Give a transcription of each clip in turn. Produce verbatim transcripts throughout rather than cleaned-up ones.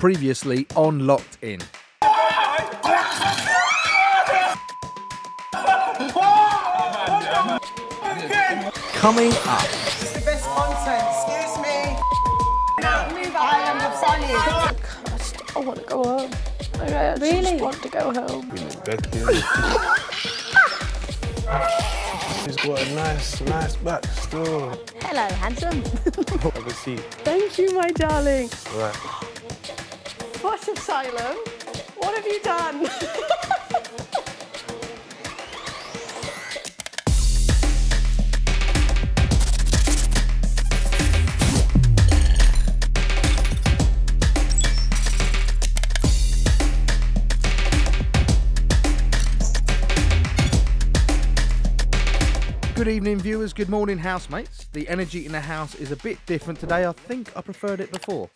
Previously on Locked In. Coming up. It's the best content. Excuse me. No, move up. I am of I just, I want to go home. I really? I just want to go home. He's got a nice, nice back still. Hello, handsome. Have a seat. Thank you, my darling. Right. Foot Asylum, what have you done? Good evening, viewers. Good morning, housemates. The energy in the house is a bit different today. I think I preferred it before.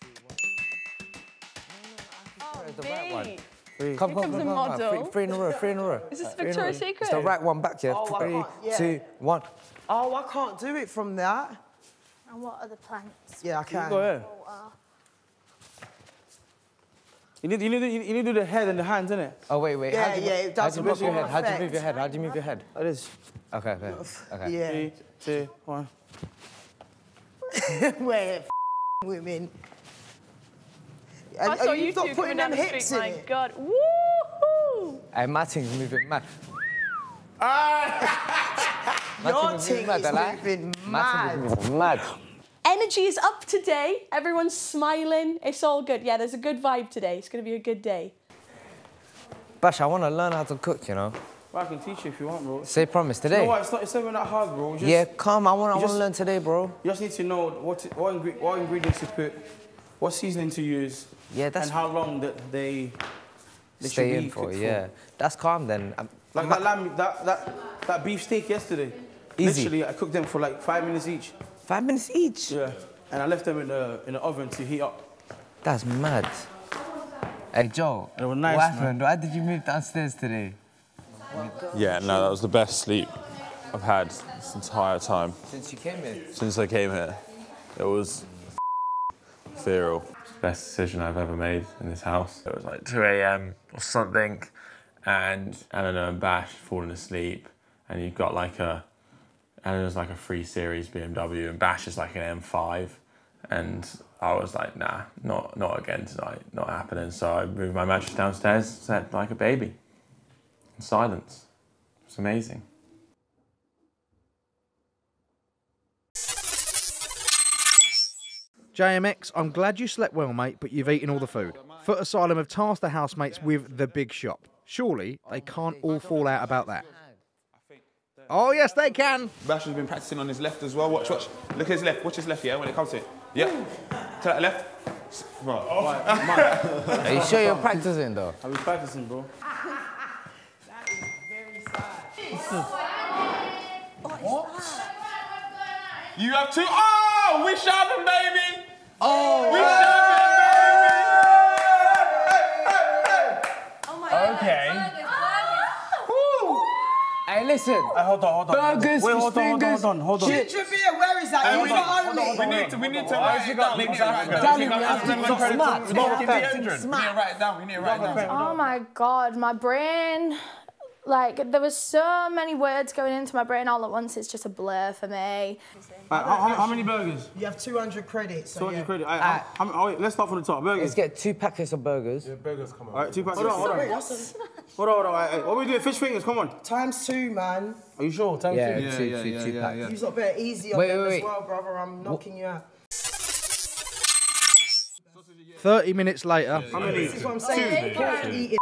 Oh, the right one. Three. Come, Here come, comes come, a model. Three, three in a row, three in a row. Is this Victoria's Secret? It's the right one back here. Oh, three, yeah. two, one. Oh, I can't do it from that. And what are the planks? Yeah, I can. You go here. You need, you, need, you need to do the head and the hands, innit? Oh, wait, wait. Yeah, how do you, yeah, it does how do you move your head? How do you move your head? How do you move your head? How do you move your head? Oh, it is. OK, OK, OK. Yeah. Three, two, one. We're f***ing women. And, I saw you two coming down the hips street, my it? God. Woo-hoo! Hey, my thing's moving mad. Your thing is moving mad. mad. Energy is up today. Everyone's smiling. It's all good. Yeah, there's a good vibe today. It's going to be a good day. Bash, I want to learn how to cook, you know. Well, I can teach you if you want, bro. Say promise today. You know what? It's not, it's not even that hard, bro. Just, yeah, come. I want to learn today, bro. You just need to know what, what, ingre what ingredients to put, what seasoning to use, yeah, that's and how long that they, they stay should be in for. Yeah, for. That's calm then. I'm, like I'm, that lamb, that that that beef steak yesterday. Easy. Literally, I cooked them for like five minutes each. Five minutes each? Yeah. And I left them in the, in the oven to heat up. That's mad. Hey, Joe, they were nice, what happened? Man. Why did you move downstairs today? Yeah, no, that was the best sleep I've had this entire time. Since you came here? Since I came here. It was feral. Best decision I've ever made in this house. It was like two A M or something, and Eleanor and Bash falling asleep, and you've got like a... And it was like a three series B M W, and Bash is like an M five. And I was like, nah, not not again tonight, not happening. So I moved my mattress downstairs, slept like a baby, in silence. It was amazing. J M X, I'm glad you slept well, mate, but you've eaten all the food. Foot Asylum have tasked the housemates with the big shop. Surely they can't all fall out about that. Oh, yes, they can. Bash has been practicing on his left as well. Watch, watch. Look at his left. Watch his left, yeah, when it comes to it. Yep. To that left. Right. Oh. Right. Are you sure you're practicing, though? I've been practicing, bro. That is very sad. What? What? You have two. Oh, we shoving, baby. Oh, we shoving, baby. Oh, my God. OK. Hey, listen. Hey, hold on, hold on. Burgers, wait, hold on, fingers, hold on, hold on. Shit. Where is that? Hey, we, on, on, we need to, we need to write it down. We need to write it down. We need to write it down. We need to write it down. Oh my God, my brain. Like, there was so many words going into my brain all at once. It's just a blur for me. Uh, how, how many burgers? You have two hundred credits. So two hundred yeah. credits. Right, uh, how, how, how, let's start from the top. Burgers. Let's get two packets of burgers. Yeah, burgers, come on. All right, two packets. Hold on, hold on. Hold on, hold on. Right, what are we doing? Fish fingers, come on. Times two, man. Are you sure? Times yeah, two. Yeah, two, yeah, two, yeah, two, two, yeah, packs. Yeah, yeah. You lot better easy on wait, them wait, wait. as well, brother. I'm knocking what? you out. thirty minutes later. Yeah, yeah, yeah. This is what I'm saying.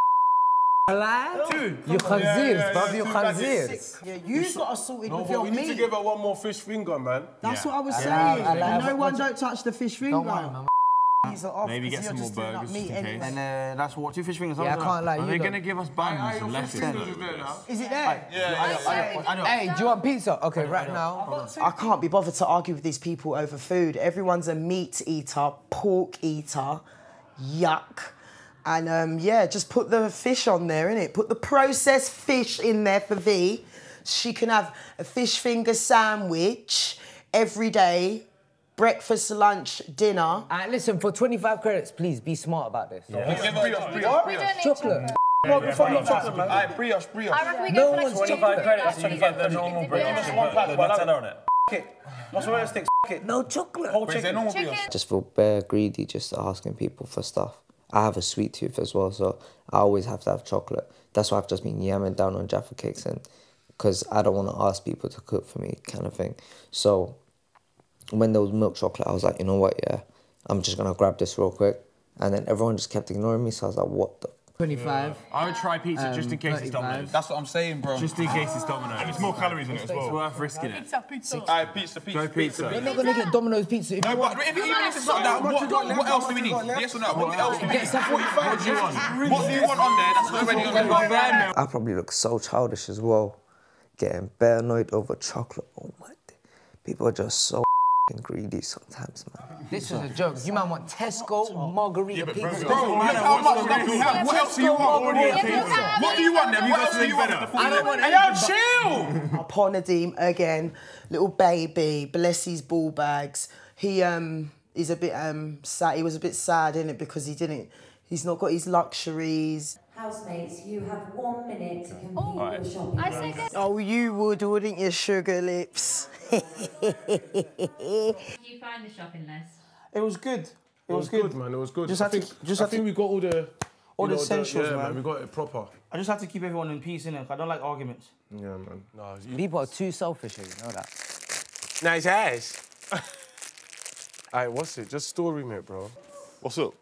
Alive? Two. You khanzeers, bruv, you khanzeers. Yeah, you got assaulted with your meat. We need to give her one more fish finger, man. That's what I was saying. No one don't touch the fish finger. These are off. Maybe get some more burgers in case. And that's what, two fish fingers. Yeah, I can't lie. They're going to give us buns and left fingers. Is it there? Yeah, I know. Hey, do you want pizza? Okay, right now. I can't be bothered to argue with these people over food. Everyone's a meat eater, pork eater. Yuck. And, um, yeah, just put the fish on there, innit? Put the processed fish in there for V. She can have a fish finger sandwich every day breakfast, lunch, dinner. Uh, listen, for twenty-five credits, please be smart about this. Yeah. Yeah. Give brioche, brioche, brioche, brioche. Chocolate. chocolate. Yeah, yeah, brioche, brioche, man. Right, brioche, brioche. I reckon we go no for like twenty-five credits, twenty-five the normal brioche. Just one pack, but I don't know. F*** it. Mozzarella sticks, f*** it. No chocolate. Whole chicken. I just feel bare greedy just asking people for stuff. I have a sweet tooth as well, so I always have to have chocolate. That's why I've just been yamming down on Jaffa cakes, and because I don't want to ask people to cook for me kind of thing. So when there was milk chocolate, I was like, you know what, yeah, I'm just going to grab this real quick. And then everyone just kept ignoring me, so I was like, what the... twenty-five. Yeah. I would try pizza um, just in case thirty-five. It's Domino's. That's what I'm saying, bro. Just in case it's Domino's. And there's more calories in it as well. It's worth risking it. Pizza, pizza. All right, pizza, pizza. Go pizza. We're not going to get Domino's pizza. If no, but if, even if it's not that, what, what, what else do we need? Yes or no? What else do we need? What do you want? What do you want on there? That's already on there. I probably look so childish as well, getting bare annoyed over chocolate. Oh my God. People are just so greedy sometimes, man. This is a joke. You man want Tesco margarita yeah, pizza. Bro, man, how much do we have? What else do you want? What do you want then? You got something better. I don't want anything. Hey, yo, chill! Ponadim again, little baby, bless his ball bags. He um, he's a bit um sad. He was a bit sad, innit, because he didn't. He's not got his luxuries. Housemates, you have one minute to complete oh, your shopping. I say that. Oh, you would, wouldn't you, sugar lips? Did you find the shopping list? It was good. It, it was, was good. good, man. It was good. Just I think, to, just I think we got all the all the essentials, the, yeah, man. man. We got it proper. I just had to keep everyone in peace, innit? I don't like arguments. Yeah, man. No, you... people are too selfish here. You know that. Nice ass. All right, what's it? Just story, mate, bro. What's up?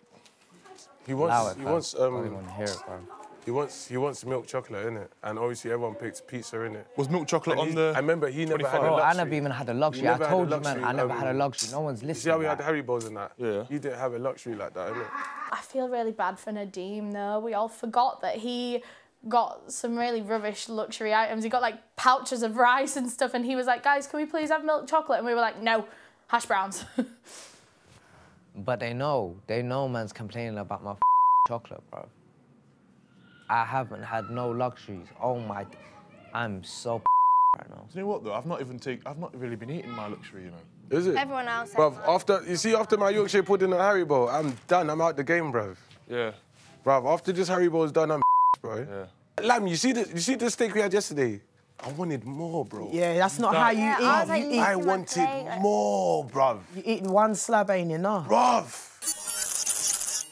He wants, it, he wants, um, I want to hear it, bro. He wants, he wants milk chocolate, innit? And obviously everyone picks pizza, innit? Was milk chocolate and on the... I remember he never had a luxury. I never even had a luxury. I told you, man, I never had a luxury. No one's listening. You see how we had Haribos and that? Yeah. You didn't have a luxury like that, innit? I feel really bad for Nadeem, though. We all forgot that he got some really rubbish luxury items. He got, like, pouches of rice and stuff, and he was like, guys, can we please have milk chocolate? And we were like, no, hash browns. But they know, they know man's complaining about my f chocolate, bro. I haven't had no luxuries. Oh my, I'm so f right now. You know what though? I've not even take, I've not really been eating my luxury, you know. Is it? Everyone else. Bruv, after you see, after my Yorkshire pudding and Haribo, I'm done. I'm out the game, bruv. Yeah. Bruv, after this Haribo's done, I'm bro. Yeah. Lamb, you see the, you see the steak we had yesterday. I wanted more, bro. Yeah, that's not that, how you yeah, eat. I, like, you eat I wanted plate. more, bruv. You eating one slab ain't enough. Bruv!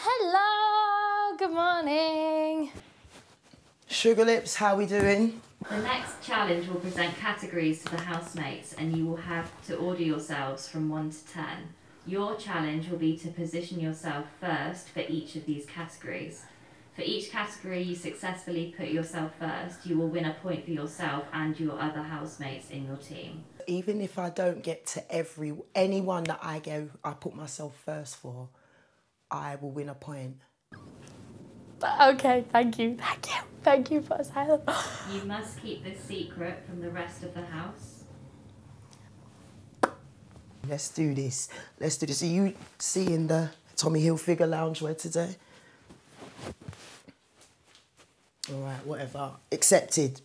Hello, good morning. Sugar lips, how we doing? The next challenge will present categories to the housemates and you will have to order yourselves from one to ten. Your challenge will be to position yourself first for each of these categories. For each category you successfully put yourself first, you will win a point for yourself and your other housemates in your team. Even if I don't get to every anyone that I go, I put myself first for, I will win a point. Okay, thank you, thank you, thank you Foot Asylum. You must keep this secret from the rest of the house. Let's do this. Let's do this. Are you seeing the Tommy Hilfiger loungewear today? All right, whatever. Accepted.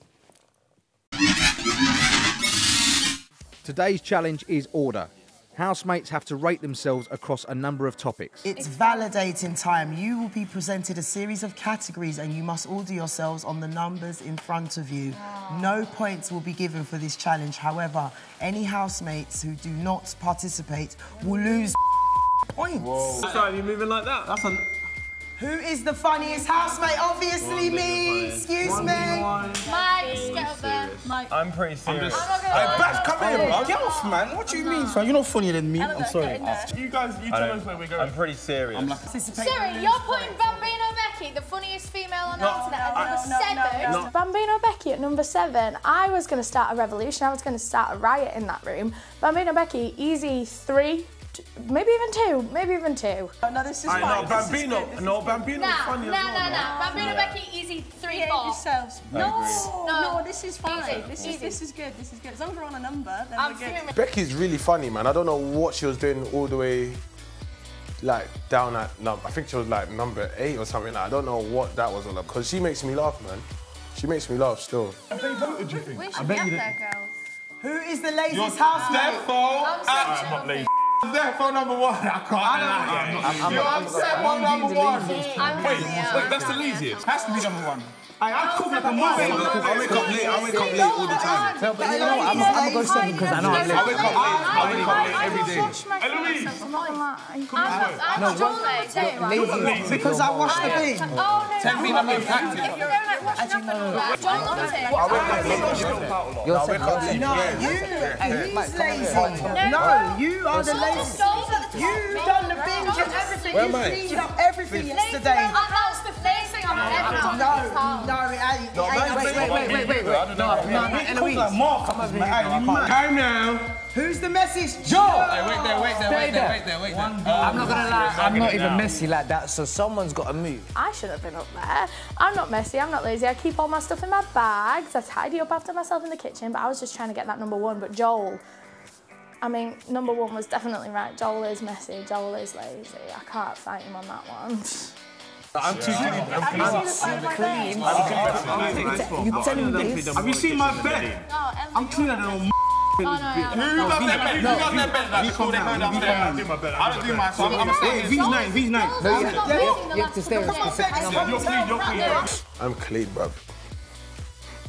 Today's challenge is order. Housemates have to rate themselves across a number of topics. It's validating time. You will be presented a series of categories and you must order yourselves on the numbers in front of you. Wow. No points will be given for this challenge. However, any housemates who do not participate will lose points. Whoa. Sorry, you're moving like that? That's a... Who is the funniest housemate? Obviously me. Excuse one me. Mikes, get up there. Mike. I'm pretty serious. I'm just... I'm hey, Beth, come here, bro. Get off, man. What do you mean, son? You're not funnier than me. I'm, I'm sorry. You guys, you tell us where we're going. I'm pretty serious. I'm like... Siri, you're putting Bambino Becky, the funniest female on the no, internet, at number no, seven. No, no, no. Bambino Becky at number seven. I was going to start a revolution. I was going to start a riot in that room. Bambino Becky, easy three. Maybe even two. Maybe even two. Oh, no, this is fine. Right, no, Bambino. Is no, Bambino is funny. No, no, no. no. Bambino, yeah. Becky, easy three, yeah, four. yourselves. No, no, no, this is fine. Easy. This, easy. Is, this is good. This is good. As long as we're on a number, then I'm we're good. Fuming. Becky's really funny, man. I don't know what she was doing all the way, like, down at number. I think she was, like, number eight or something. Like, I don't know what that was all about. Because she makes me laugh, man. She makes me laugh still. Have they voted, you think? I bet you did. Who is the laziest housemate? Therefore, I'm not lazy. Therefore, number one, I can't lie. You're upset by number one. Wait, wait, that's the laziest. Has to be number one. I cook like a muffin. I wake up late. I wake up late all the time. No, but you know what? I'm gonna go seven because I know I'm late. I wake up late. I wake up late every day. Eloise, I'm not late. Because I wash the things. Tell me I'm impacted. If you don't like washing up, don't want it. I wake up late. You're lazy. No, you. He's lazy. No, you are the lazy. You done the binge and everything. You cleaned up everything yesterday. No, no, it ain't. No, wait, wait, wait, wait, wait, wait. No, no, Eloise. Come now. Who's the message? Joe! Wait there, wait there, wait there, wait there, wait there. I'm not gonna lie, I'm not even messy like that, so someone's gotta move. I should have been up there. I'm not messy, I'm not lazy. I keep all my stuff in my bags. I tidy up after myself in the kitchen, but I was just trying to get that number one. But Joel, I mean, number one was definitely right. Joel is messy, Joel is lazy. I can't fight him on that one. I'm too clean. I'm super clean. You're telling me this? Have you seen my bed? I'm cleaner than a m******. Who does that bed? Who does that bed? I don't do my bed. I don't do my bed. I'm staying. V's nine, V's nine. You have to stay with the second number. You're clean, you're clean, bruv. I'm clean, bruv.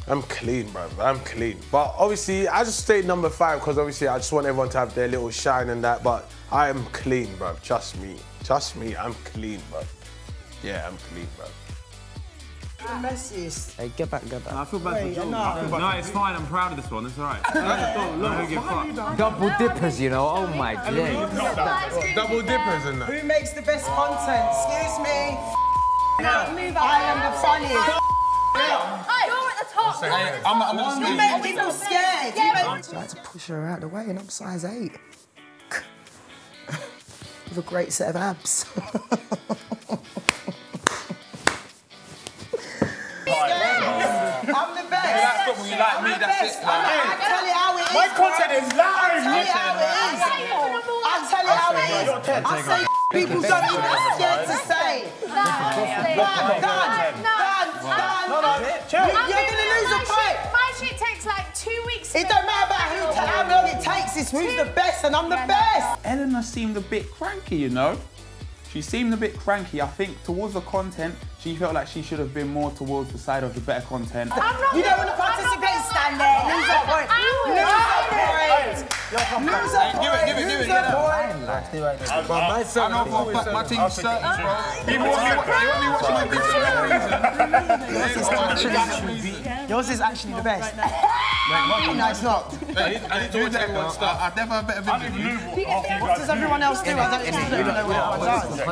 I'm clean, bruv. I'm clean. But obviously, I just stayed number five because obviously I just want everyone to have their little shine and that, but I am clean, bruv. Trust me. Trust me, I'm clean, bruv. Yeah, I'm clean, bro. You're the messiest. Hey, get back, get back. No, I feel bad Wait, for Joel. No, no, it's fine. I'm proud of this one. It's all right. Look, double dippers, you know. Oh my God. Double dippers and that. Who makes the best content? Excuse me. Move I am the funniest. You're at the top. You make people scared. I tried to push her out of the way, and I'm size eight. With a great set of abs. Like me, that's it. I'll tell you how it is. My content is live. I'll tell you how it is. I'll tell you how it is. I say people don't even scared to say. Done, done, done, done. You're going to lose a fight. My shit takes like two weeks. It don't matter about how long it takes. It's who's the best, and I'm the best. Eleanor seemed a bit cranky, you know. She seemed a bit cranky, I think, towards the content. She felt like she should have been more towards the side of the better content. I'm not you don't want to participate, stand there. Lose that point. Lose that point. Give it, give it, give it. But myself, I know my team's certain, bro. You want me watching my videos? Yours is actually the best. No, it's not. I didn't do everyone start. I've never had a better video. What does everyone else do? I don't even know what I'm doing.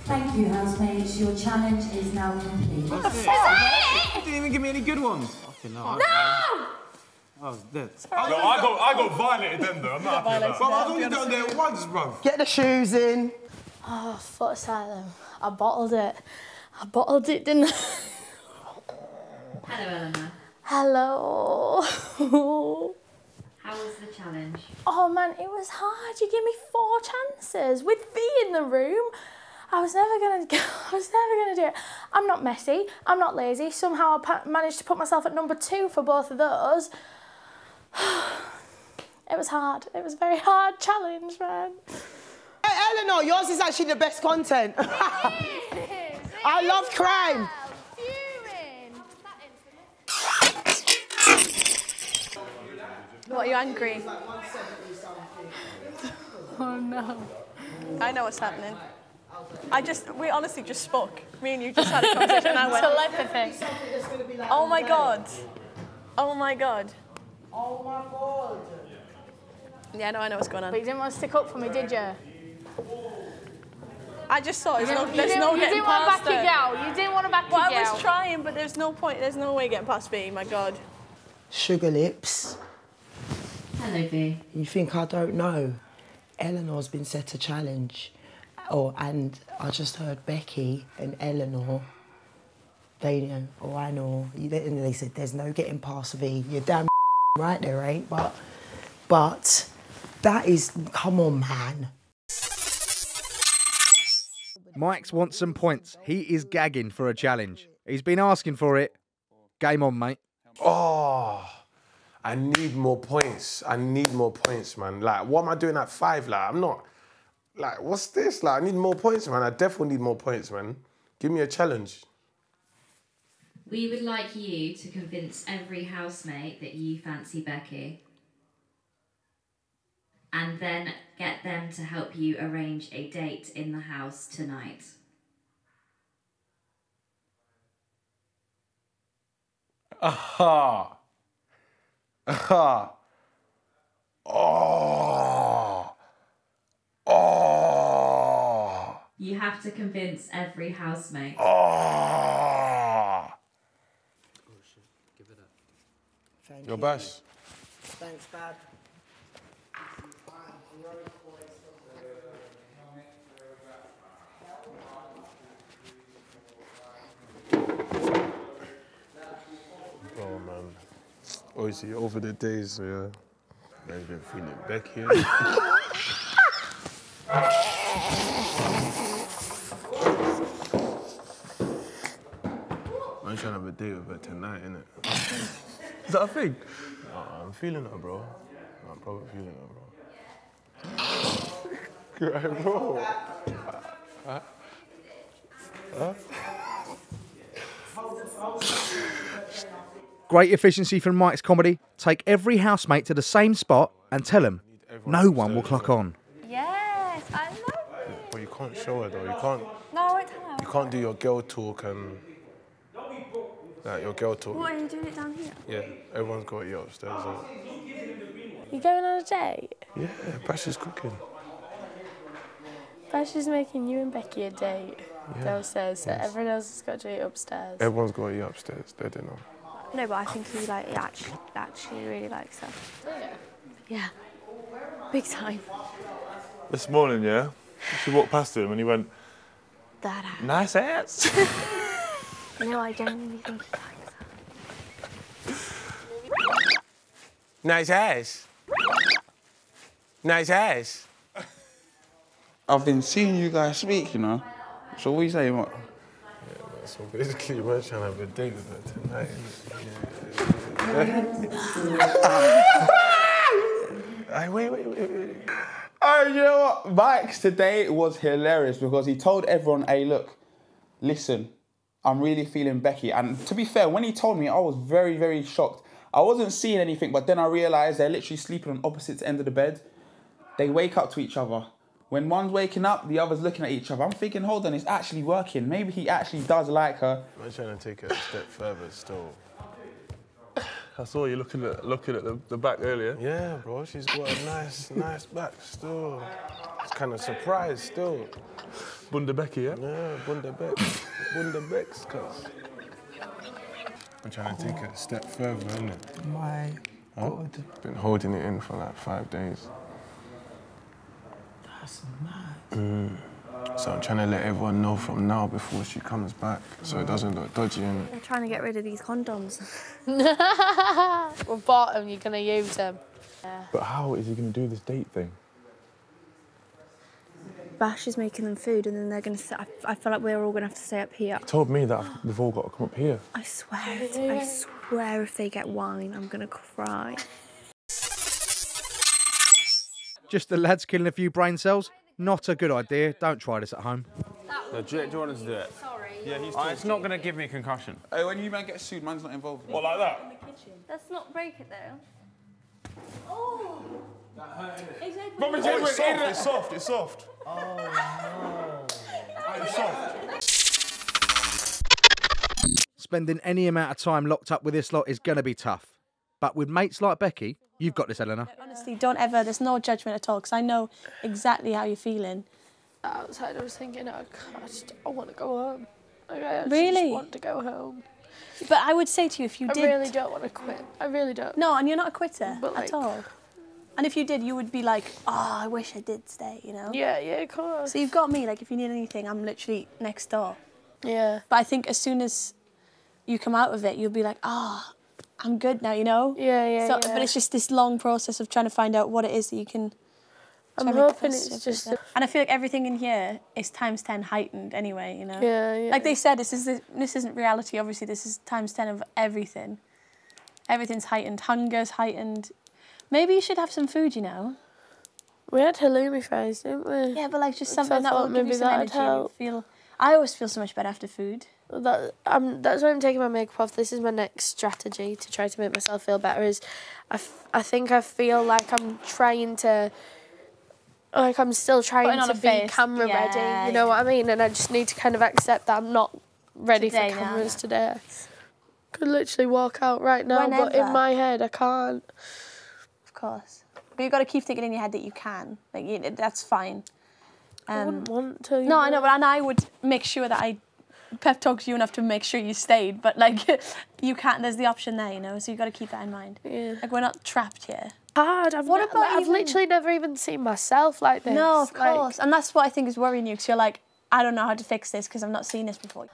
Thank you, housemates. Your challenge is now complete. What the fuck? You didn't even give me any good ones. No! I was dead. I got, I got violated then, though. I'm not happy about it. Bro, I've only done there once, bro. Get the shoes in. Oh, Foot Asylum. I bottled it. I bottled it, didn't I? Hello, Eleanor. Hello. How was the challenge? Oh man, it was hard. You gave me four chances with Vee in the room. I was never gonna go. I was never gonna do it. I'm not messy. I'm not lazy. Somehow I managed to put myself at number two for both of those. It was hard. It was a very hard challenge, man. Hey, Eleanor, yours is actually the best content. It is. It I is love crime. Well. What, are you angry? Oh no. I know what's happening. I just, we honestly just spoke. Me and you just had a conversation and I went. Telepathy. Like oh my God. Oh my God. Oh my God. Yeah, no, I know what's going on. But you didn't want to stick up for me, did you? I just thought there's no, there's no getting past it. You didn't want to back it out. You didn't want to back it out. Well, I was trying, but there's no point, there's no way getting past me, my God. Sugar lips. Hello, Vee. You think I don't know? Eleanor's been set a challenge. Oh, and I just heard Becky and Eleanor, they know, or I know, and they said there's no getting past Vee. You're damn right there, ain't? But, but that is, come on, man. Mikes wants some points. He is gagging for a challenge. He's been asking for it. Game on, mate. Oh. I need more points. I need more points, man. Like, what am I doing at five? Like, I'm not, like, what's this? Like, I need more points, man. I definitely need more points, man. Give me a challenge. We would like you to convince every housemate that you fancy Becky. And then get them to help you arrange a date in the house tonight. Aha. Aha. Oh. Oh. You have to convince every housemate. Oh. Give it up. Thank you. Your best. Thanks, Dad. Oh man, obviously over the days, yeah, man's been feeling back here. I'm trying to have a date with her tonight, innit? Is that a thing? Nah, I'm feeling her, bro. Nah, I'm probably feeling her, bro. Right, bro. Huh? Huh? Great efficiency from Mikes Comedy. Take every housemate to the same spot and tell them no one will clock on. Yes, I love it. But you can't show her though. You can't. No, I won't tell her. You can't do your girl talk and. Like your girl talk. What, are you doing it down here? Yeah, everyone's got you upstairs. Like. You going on a date? Yeah, Bash is cooking. Bash is making you and Becky a date yeah. downstairs, so yes. everyone else has got to eat upstairs. Everyone's got to eat upstairs, they don't know. No, but I think he like he actually, actually really likes her. Yeah. Yeah, big time. This morning, yeah, she walked past him and he went, that ass. Nice ass. No, I genuinely think he likes her. Nice ass. Nice ass. I've been seeing you guys speak, you know. So what are you saying, what? Yeah, man, so basically, we're trying to have a date with her tonight. Hey, wait, wait, wait, wait. Oh, you know what? Mikes today was hilarious because he told everyone, hey, look, listen, I'm really feeling Becky. And to be fair, when he told me, I was very, very shocked. I wasn't seeing anything, but then I realised they're literally sleeping on opposite ends of the bed. They wake up to each other. When one's waking up, the other's looking at each other. I'm thinking, hold on, it's actually working. Maybe he actually does like her. I'm trying to take it a step further still. I saw you looking at looking at the, the back earlier. Yeah, bro, she's got a nice, nice back still. It's kind of surprised still. Bunda Becky, yeah? Yeah, Bunda Beck. Bunda Beck's cuz. I'm trying to take it a step further, isn't it? My God. I've been holding it in for like five days. That's mad. Mm. So I'm trying to let everyone know from now before she comes back, so it doesn't look dodgy, innit? They're trying to get rid of these condoms. We bought them, you're going to use them. Yeah. But how is he going to do this date thing? Bash is making them food and then they're going to... I, I feel like we're all going to have to stay up here. He told me that I've, they've all got to come up here. I swear, I swear if they get wine, I'm going to cry. Just the lads killing a few brain cells. Not a good idea. Don't try this at home. No, do you, do you want us to do it? Sorry. Yeah, he's oh, it's not going to give me a concussion. Hey, when you man get sued, man's not involved. What, like that? Let's not break it, though. Oh! That hurt, innit? Exactly. But oh, it's, soft, it's soft, it's soft. Oh, no. It's soft. Spending any amount of time locked up with this lot is going to be tough. But with mates like Becky, you've got this, Eleanor. Honestly, don't ever, there's no judgment at all, because I know exactly how you're feeling. Outside, I was thinking, oh, God, I just I want to go home. Like, I really? Just want to go home. But I would say to you, if you I did... I really don't want to quit. I really don't. No, and you're not a quitter but, like, at all. And if you did, you would be like, oh, I wish I did stay, you know? Yeah, yeah, of course. So you've got me, like, if you need anything, I'm literally next door. Yeah. But I think as soon as you come out of it, you'll be like, ah. Oh, I'm good now, you know? Yeah, yeah, so, yeah. But it's just this long process of trying to find out what it is that you can... I'm hoping it's just... A... And I feel like everything in here is times ten heightened anyway, you know? Yeah, yeah. Like they said, this, is, this isn't reality, obviously. This is times ten of everything. Everything's heightened, hunger's heightened. Maybe you should have some food, you know. We had halloumi fries, didn't we? Yeah, but like just something that will give you some energy. And feel, I always feel so much better after food. That, um, that's why I'm taking my makeup off. This is my next strategy to try to make myself feel better. Is I, f I think I feel like I'm trying to, like I'm still trying to be camera ready. You know what I mean? And I just need to kind of accept that I'm not ready for cameras today. Could literally walk out right now, Whenever. but in my head I can't. Of course, but you've got to keep thinking in your head that you can. Like you, that's fine. Um, I wouldn't want to. No, know. I know, but and I would make sure that I pep talked you enough to make sure you stayed. But like, you can't. There's the option there, you know. So you've got to keep that in mind. Yeah. Like we're not trapped here. Hard. I've what not, about? Like, I've even... literally never even seen myself like this. No, of like... course, and that's what I think is worrying you. Because you're like, I don't know how to fix this because I've not seen this before.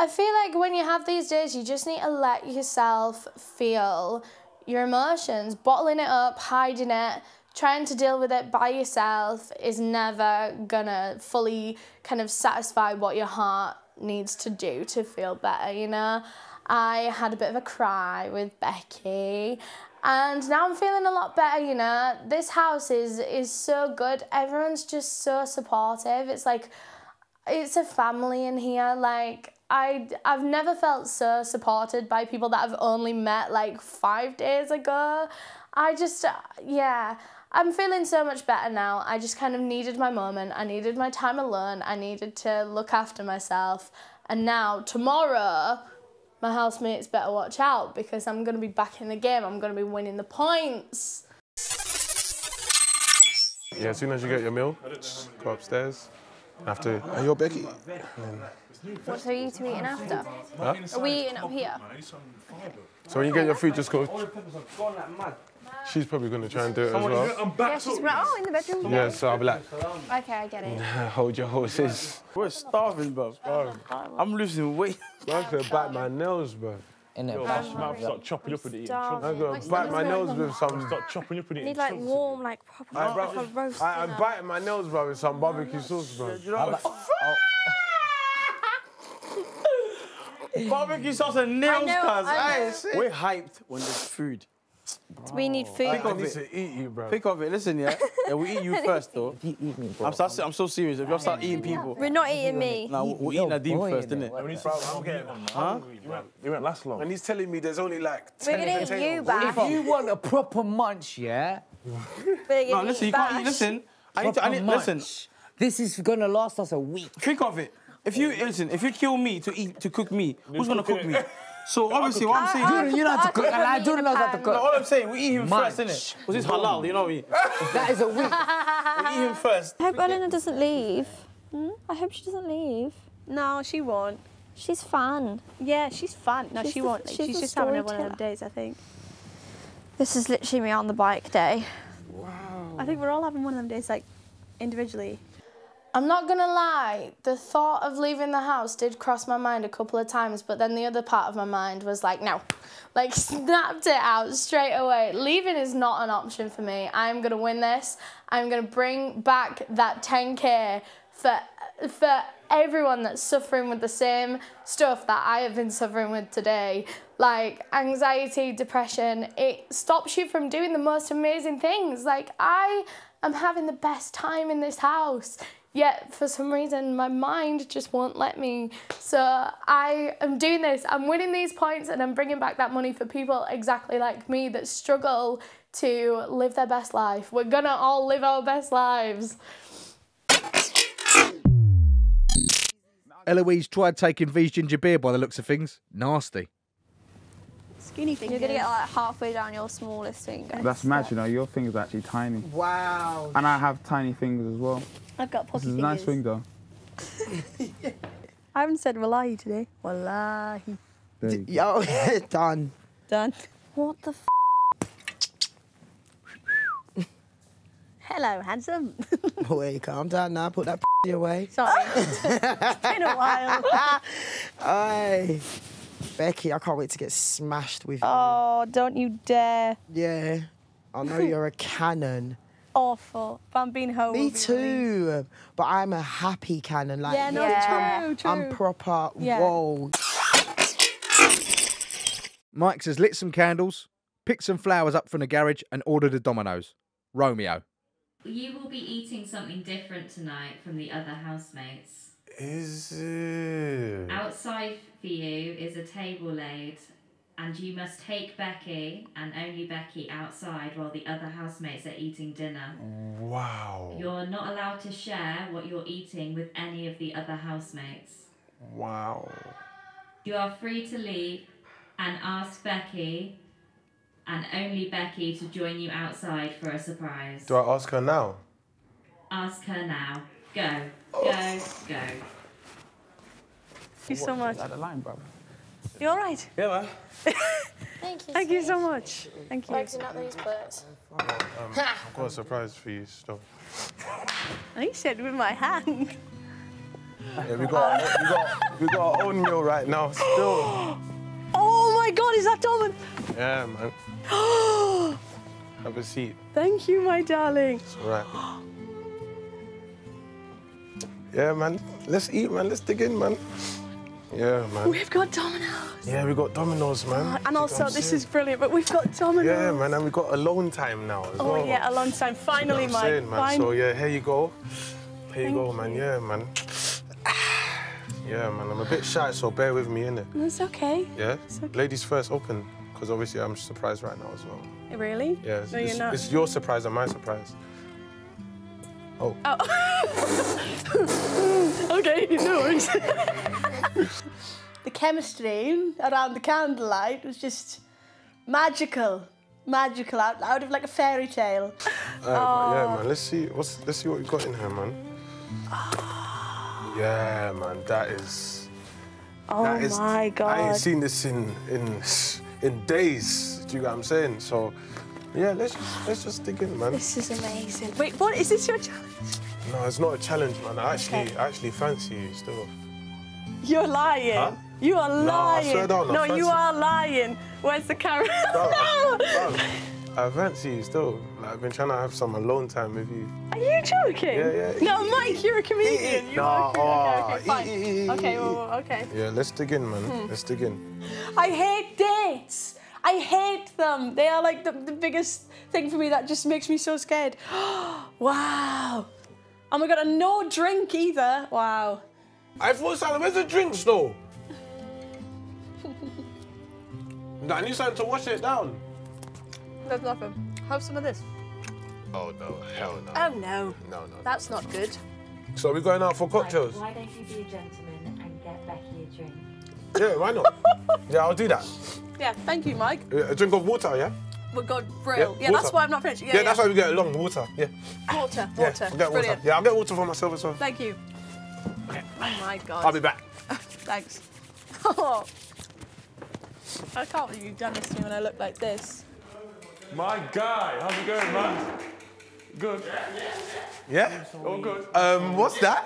I feel like when you have these days, you just need to let yourself feel your emotions. Bottling it up, hiding it, trying to deal with it by yourself is never gonna fully kind of satisfy what your heart needs to do to feel better, you know? I had a bit of a cry with Becky, and now I'm feeling a lot better, you know? This house is, is so good. Everyone's just so supportive. It's like, it's a family in here, like, I, I've never felt so supported by people that I've only met like five days ago. I just, yeah, I'm feeling so much better now. I just kind of needed my moment. I needed my time alone. I needed to look after myself. And now, tomorrow, my housemates better watch out because I'm going to be back in the game. I'm going to be winning the points. Yeah, as soon as you get your meal, just go upstairs. After, oh, you're Becky. What are you two eating after? Huh? Are we eating up here? So when you get your food, just go... She's probably going to try and do it as well. Yeah, she's like, oh, in the bedroom. Yeah, so I'll be like... OK, I get it. Hold your horses. We're starving, bro. I'm losing weight. I'm going to bite my nails, bro. In it, bash my mouth, start chopping up and eating. I'm going to bite my nails with some... Start chopping up and eating. Need, like, warm, like, proper roast. I'm biting my nails, bro, with some barbecue sauce, bro. Barbecue sauce and nails, cuz. We're hyped when there's food. Bro. We need food. Think of it. To eat you, bro. Think of it. Listen, yeah. Yeah, we eat you first, though. You eat me, bro. I'm, start, I'm so serious. If you start eating people, we're not eating me. No, we're eating Nadeem first, innit? Huh? It won't last long. And he's telling me there's only like ten. We're gonna eat you back. If you want a proper munch, yeah. No, listen. You can't eat. Listen. I need to. I need listen. This is gonna last us a week. Think of it. If you listen, if you kill me to eat to cook me, who's gonna cook me? So obviously, what I'm saying, you know how to cook, and I do know how to cook. No, all I'm saying, we eat him first, innit? Was this halal? You know what I mean? That is a week. We eat him first. I hope Eleanor doesn't leave. Hmm? I hope she doesn't leave. No, she won't. She's fun. Yeah, she's fun. No, she's she won't. The, she's she's just having her one of them days, I think. This is literally me on the bike day. Wow. I think we're all having one of them days, like individually. I'm not gonna lie, the thought of leaving the house did cross my mind a couple of times, but then the other part of my mind was like, no, like snapped it out straight away. Leaving is not an option for me. I'm gonna win this. I'm gonna bring back that ten K for, for everyone that's suffering with the same stuff that I have been suffering with today. Like anxiety, depression, it stops you from doing the most amazing things. Like I am having the best time in this house. Yet, for some reason, my mind just won't let me. So I am doing this. I'm winning these points and I'm bringing back that money for people exactly like me that struggle to live their best life. We're gonna all live our best lives. Eloise tried taking V's ginger beer by the looks of things. Nasty. Skinny fingers. You're going to get like halfway down your smallest finger. That's mad, you know. Your finger's are actually tiny. Wow. And I have tiny fingers as well. I've got poppy fingers. This is fingers. A nice finger. Yeah. I haven't said wallahi today. Wallahi. There you go. Oh, done. Done. What the f***? Hello, handsome. Boy, calm down now. Put that p*** away. Sorry. It's been a while. Aye. Becky, I can't wait to get smashed with you. Oh, don't you dare. Yeah. I know you're a cannon. Awful. Bambino. Me too. Released. But I'm a happy cannon. Like, yeah, no, yeah. True, true. I'm proper, yeah. Whoa. Mikes has lit some candles, picked some flowers up from the garage and ordered a Domino's. Romeo. You will be eating something different tonight from the other housemates. Is it? Outside for you is a table laid, and you must take Becky and only Becky outside while the other housemates are eating dinner. Wow. You're not allowed to share what you're eating with any of the other housemates. Wow. You are free to leave and ask Becky and only Becky to join you outside for a surprise. Do I ask her now? Ask her now. Go, oh. go, go. Thank you so much. Out of line, bro. You all right? Yeah, man. Thank you. Thank you so much. Thank you. Legs are not these birds. Um, I've got a surprise for you, stop. I said with my hand. Yeah, we got, we got, we got our own meal right now, still. Oh my God, is that Tom? Yeah, man. Have a seat. Thank you, my darling. It's all right. Yeah, man. Let's eat, man. Let's dig in, man. Yeah, man. We've got Domino's. Yeah, we've got Domino's, man. And also, this is brilliant, but we've got Domino's. Yeah, man, and we've got alone time now as well. Oh, yeah, alone time. Finally, man. That's it, man. So, yeah, here you go. Here you go, man. Yeah, man. Yeah, man, I'm a bit shy, so bear with me, innit? That's okay. Yeah? It's okay. Ladies first, open, because obviously I'm surprised right now as well. Really? Yeah. No, you're not. It's your surprise and my surprise. Oh. Oh. Okay, no worries. The chemistry around the candlelight was just magical. Magical, out loud of like a fairy tale. Uh, oh. Yeah, man, let's see, what's, let's see what we've got in here, man. Oh. Yeah, man, that is... Oh, that is, my God. I ain't seen this in, in, in days, do you know what I'm saying? So, yeah, let's just, let's just dig in, man. This is amazing. Wait, what, is this your challenge? No, it's not a challenge, man. I actually, okay. I actually fancy you still. You're lying. Huh? You are lying. No, I swear down, I no you are lying. Where's the carrot? No, no. I, I fancy you still. Like, I've been trying to have some alone time with you. Are you joking? Yeah, yeah. No, eat, Mike, eat, you're a comedian. Eat, you no, are a comedian. Okay, okay, eat, eat, okay, well, okay. Yeah, let's dig in, man. Hmm. Let's dig in. I hate dates. I hate them. They are like the, the biggest thing for me that just makes me so scared. Wow. Oh my God, and no drink either. Wow. I thought, Salah, where's the drinks though? No, I need something to wash it down. There's nothing. Have some of this. Oh no, hell no. Oh no. No, no. That's no. not good. So are we going out for cocktails? Why don't you be a gentleman and get Becky a drink? Yeah, why not? Yeah, I'll do that. Yeah, thank you, Mike. A drink of water, yeah? Well, God, real. Yeah, yeah that's why I'm not finished. Yeah, yeah, yeah, that's why we get along, water. Yeah. Water, water. Yeah, get water. Yeah, I'll get water for myself as well. Thank you. Okay. Oh my God. I'll be back. Thanks. Oh. I can't believe you've done this to me when I look like this. My guy, how's it going, man? Good. Yeah? All good. Um, what's that?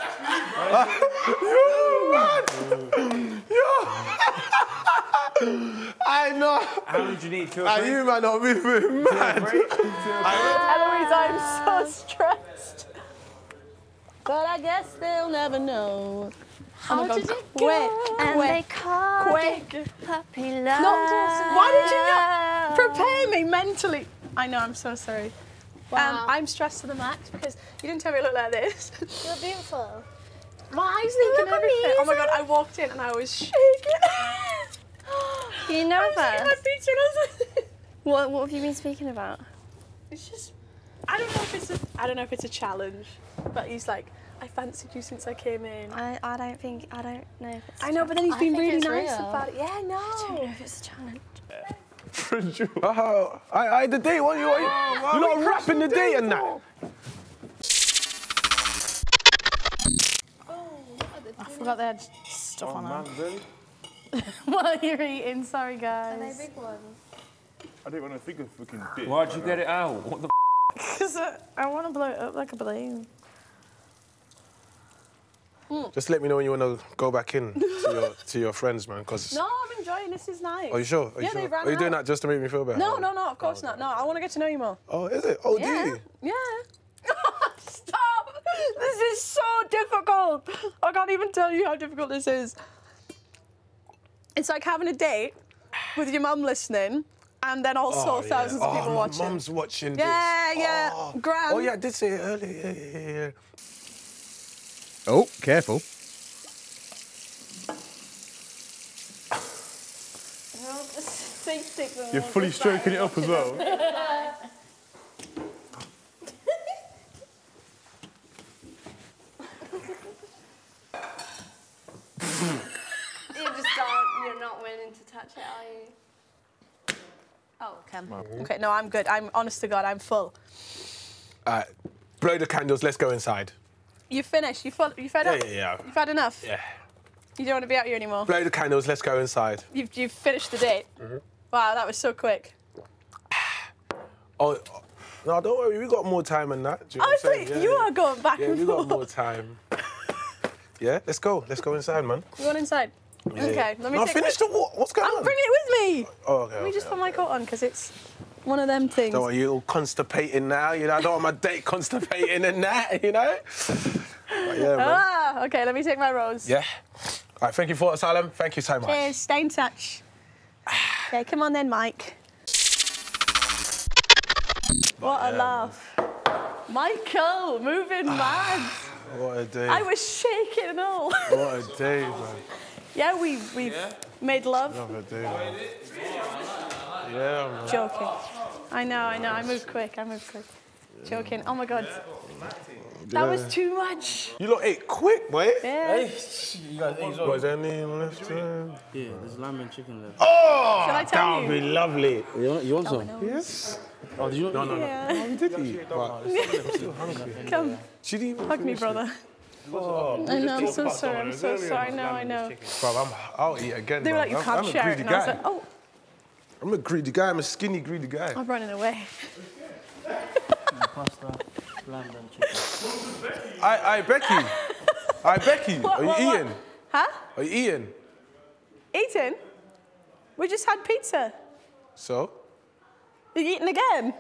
I know. How did you need to? And you might not be mad. Eloise, I'm so stressed. But I guess they'll never know. How did it go? And they called it puppy love. Why did you not prepare me mentally? I know, I'm so sorry. Wow. Um, I'm stressed to the max because you didn't tell me to look like this. You're beautiful. My eyes thinking everything. Oh my God, I walked in and I was shaking. You know that? I was speaking my speech and I was like... What, what have you been speaking about? It's just... I don't know if it's a, I don't know if it's a challenge, but he's like, I fancied you since I came in. I, I don't think, I don't know if it's I know, but then he's I been really nice real. about it. Yeah, no. I don't know if it's a challenge. Friend, you. Oh, I, I, the date, what are you, what are you? Yeah. You're not wrapping the date and that. Oh, I forgot they had stuff oh, on man, really? While you're eating, sorry guys. Are they big ones? I didn't want to think of fucking dick. Why'd you right get now? it out? What the Because I, I want to blow it up like a balloon. Mm. Just let me know when you want to go back in to, your, to your friends, man. Cause no, I'm enjoying this. Is nice. Are you sure? Are yeah, you sure? They ran Are you out. doing that just to make me feel better? No, no, no, of course oh, not. No, I want to get to know you more. Oh, is it? Oh, yeah. do you? Yeah. Stop! This is so difficult. I can't even tell you how difficult this is. It's like having a date with your mum listening and then also oh, yeah. thousands oh, of people watching. Oh, mum's watching yeah, this. Yeah, oh. yeah, grand. Oh, yeah, I did say it earlier. Yeah, yeah, yeah. Oh, careful. You're fully stroking it up as well. You just don't, you're not willing to touch it, are you? Oh, okay. Okay, no, I'm good. I'm, honest to God, I'm full. Uh, blow the candles, let's go inside. You've finished, you've, full, you've fed yeah, up? Yeah, yeah. You've had enough? Yeah. You don't want to be out here anymore? Blow the candles, let's go inside. You've, you've finished the date? Mm-hmm. Wow, that was so quick. Oh, no, don't worry, we got more time than that. Do you Honestly, know what I'm yeah, you yeah. are going back yeah, and forth. Yeah, we got more time. Yeah, let's go. Let's go inside, man. You want inside? Yeah. Okay, let me no, take finish the what? What's going I'm on? I'm bringing it with me. Oh, okay. Let me okay, just okay, put okay. my coat on because it's one of them things. Don't worry, you're all constipating now. You know, I don't want my date constipating and that, you know? But yeah, ah, man. Okay, let me take my rose. Yeah. All right, thank you for Foot Asylum. Thank you so much. Cheers, stay in touch. Okay, come on then, Mike. But what yeah. a laugh. Michael, moving mad. What a day. I was shaking and all. What a day, man. Yeah, we, we've yeah. made love. Another day, man. Yeah, man. Joking. I know, I know. I moved quick, I moved quick. Yeah. Joking. Oh, my God. That yeah. was too much. You lot ate quick, mate. Yeah. Hey, you guys ate well. Is there any left? Yeah, there's lamb and chicken left. Oh! Shall I tell that you? That would be lovely. You want, you want some? Yes. Oh, did you not? No, no, yeah. no. Did he? Come, she didn't even hug me, brother. Oh, I know, I'm so sorry. I'm so sorry. I know, I know. Bro, I'm, I'll eat again. They were like, you can't share it. And I was like, oh. I'm a greedy guy. I'm a skinny, greedy guy. I'm running away. Pasta. I, I, Becky. I, Becky. What, Are you what, eating? What? Huh? Are you eating? Eating? We just had pizza. So? You're eating again?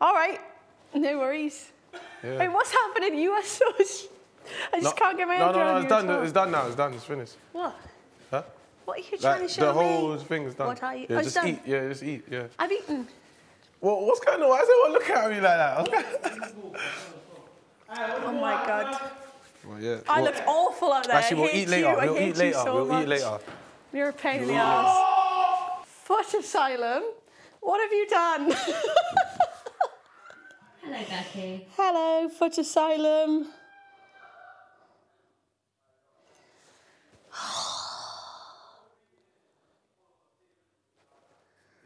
All right. No worries. Yeah. Wait, what's happening? You are so... I just no, can't get my head no, no, around No, no, no, it's, it's done now. It's done. It's finished. What? Huh? What are you trying like, to show me? The whole me? thing is done. What are you... Yeah, oh, just done. eat. Yeah, just eat. Yeah. I've eaten. Well, what's going on? Why is everyone looking at me like that? Oh, my God. Well, yeah. I well, looked awful up there. Actually, we'll eat later. We'll eat later. So we'll much. eat later. You're a pain in the ass. Foot Asylum, what have you done? Hello, Becky. Hello, Foot Asylum.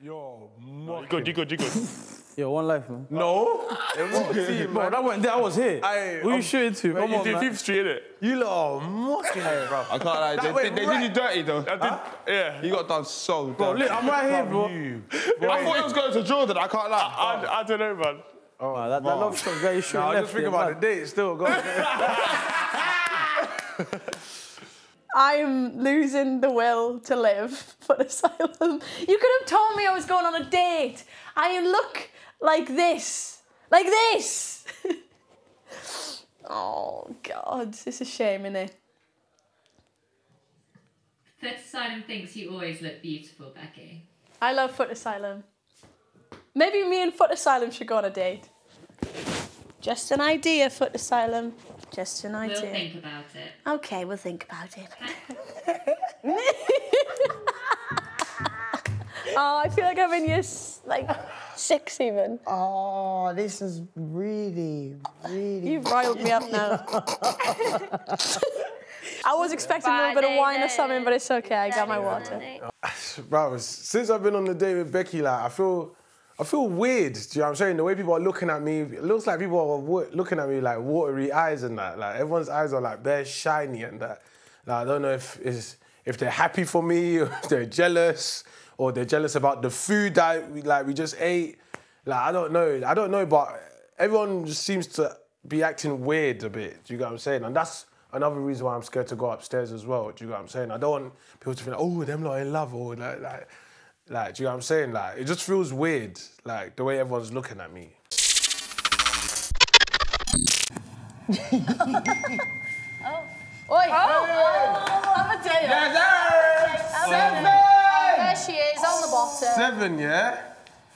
Yo, no, good, you good, you good. Yo, one life, man. No, it was team, man. That went there, I was here. I, Who um, you shooting to? Come you on, did man. Fifth Street, innit? You lot are mocking here, bro. I can't lie, they, they, they right. did you dirty, though. I did, huh? Yeah. You got done so dirty. Bro, look, I'm right here, bro. You, bro. I thought it was going to Jordan, I can't lie. I, I, I don't know, man. Oh, man, that, that love shot guy, you shooting no, left. I just think about man. the date, still, go on. I'm losing the will to live for the asylum. You could have told me I was going on a date. I look like this. Like this. Oh, God. It's a shame, isn't it? Foot Asylum thinks you always look beautiful, Becky. I love Foot Asylum. Maybe me and Foot Asylum should go on a date. Just an idea, Foot Asylum. Just an idea. We'll think about it. Okay, we'll think about it. Oh, I feel like I'm in year like six even. Oh, this is really, really. You've riled me up now. I was expecting a little bit of wine or something, but it's okay. I got my water. Bro, since I've been on the date with Becky, like I feel. I feel weird, do you know what I'm saying? The way people are looking at me, it looks like people are looking at me like watery eyes and that. Like everyone's eyes are like bare shiny and that. Like I don't know if it's, if they're happy for me or if they're jealous or they're jealous about the food that we, like we just ate. Like I don't know, I don't know, but everyone just seems to be acting weird a bit, do you know what I'm saying? And that's another reason why I'm scared to go upstairs as well, do you know what I'm saying? I don't want people to feel like, oh, them lot in love or like, like Like, do you know what I'm saying? Like, it just feels weird, like, the way everyone's looking at me. Oh. Oi! Oh! I'm a day. Yes, Seven! There she is, on the bottom. Seven, yeah?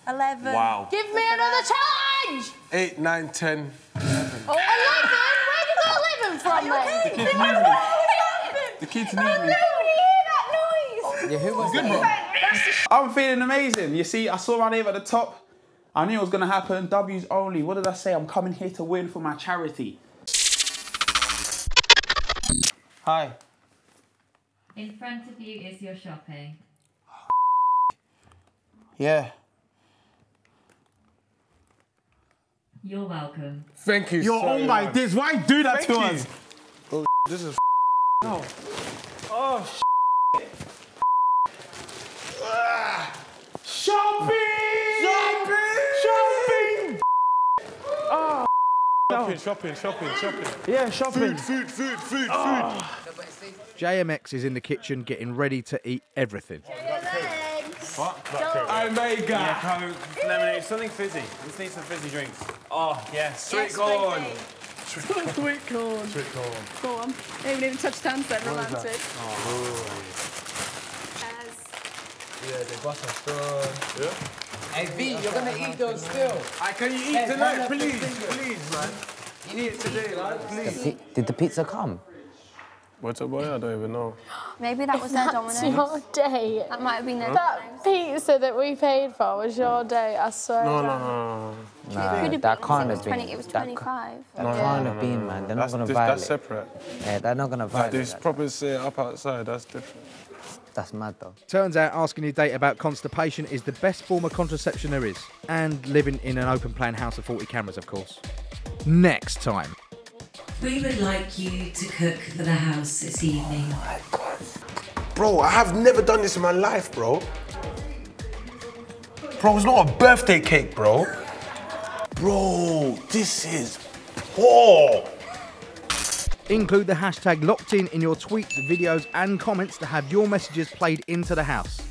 eleven. Wow. Give me another challenge! eight, nine, ten, eleven. Oh. eleven? Where did you got eleven from, mate? The kids knew me. The kids knew me. I don't hear that noise. Yeah, who was that? I'm feeling amazing. You see, I saw my name at the top. I knew it was going to happen. W's only. What did I say? I'm coming here to win for my charity. Hi. In front of you is your shopping. Yeah. You're welcome. Thank you. You're so all my days. Why do that Thank to you. us? Oh, this is. No. Oh. Ah. Shopping. Shopping, shopping, shopping, shopping. Yeah, shopping. Food, food, food, food, oh. food. J M X is in the kitchen getting ready to eat everything. What? Omega. Yeah, Coke, lemonade, something fizzy. I just need some fizzy drinks. Oh, yeah, sweet corn. Sweet corn. Sweet corn. Go on. They haven't even touched hands, they're romantic. Oh. Yeah, they bust us down. Yeah. Hey, V, you're going to eat those still. I can you eat hey, tonight, please? Please, man. You need it today, lad, please. The did the pizza come? What's up, boy? I don't even know. Maybe that was their Domino's. Your day. That might have been their huh? Domino's. That pizza that we paid for was your day, I swear. No, no, no, no. Nah, that, that can't have been. twenty, it was twenty-five. That, no, that can't no, no, have been, no, no, man. They're not going to violate. That's separate. Yeah, they're not going to violate. They just probably say it up outside. That's different. That's mad, though. Turns out asking your date about constipation is the best form of contraception there is. And living in an open-plan house of forty cameras, of course. Next time. We would like you to cook for the house this evening. Oh, my God. Bro, I have never done this in my life, bro. Bro, it's not a birthday cake, bro. Bro, this is poor. Include the hashtag Locked In in your tweets, videos and comments to have your messages played into the house.